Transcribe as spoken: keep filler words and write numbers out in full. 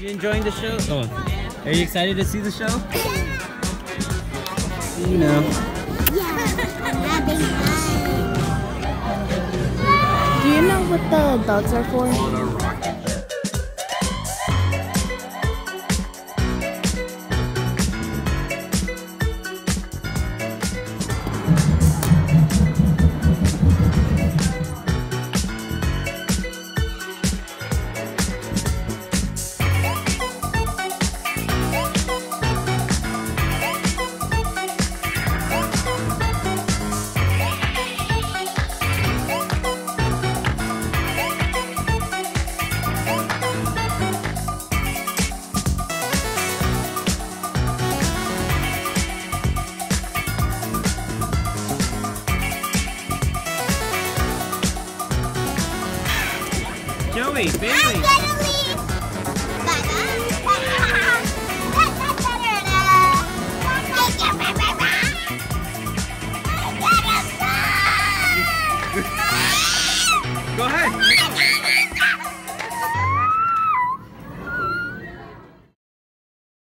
You enjoying the show? Oh, are you excited to see the show? You know. Yeah. Do you know what the dogs are for? Joey, baby. I'm gonna leave. Go ahead.